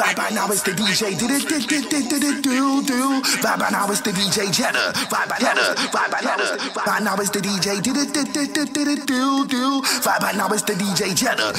Right by now it's the DJ do. Right by now it's the DJ Jenner. Right by now it's the DJ do. Right by now it's the DJ Jenner.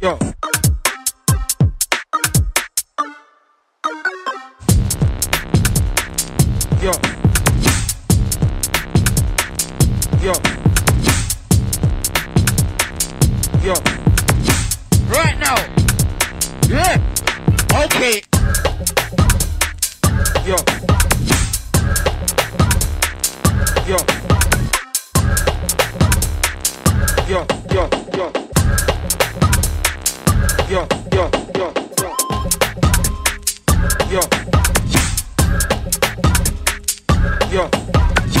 Go. Yo. Yo. Yo. Right now. Yeah. Okay. Yo. Yo. Yo. Yo. Yo. Yo. Yo. Yo. Yo. Yo. Yo. Yo. Yo. Yo. Yo. Yo. Yo. Yo.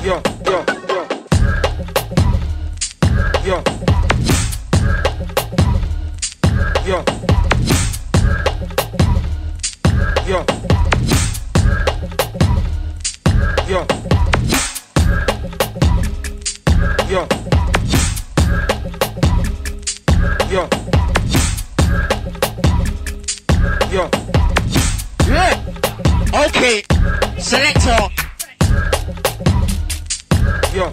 Yo. Yo. Yo. Yo. Yeah. Okay. Selector. Yo.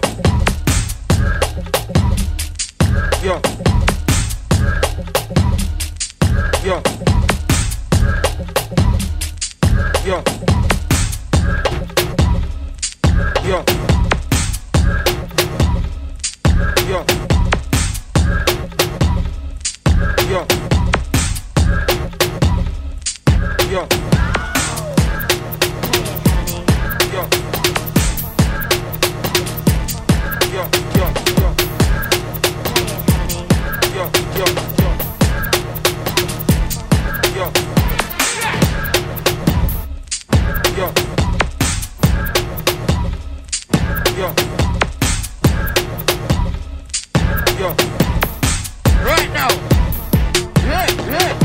Yo. Yo. Yo. Yo. Yo. Yo. Yo. Yo. Yo. Yo. Yo. Yo. Yo. Yo. Yo. Yo. Yo. Right now. Yeah. Yeah.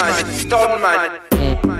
man, stone man.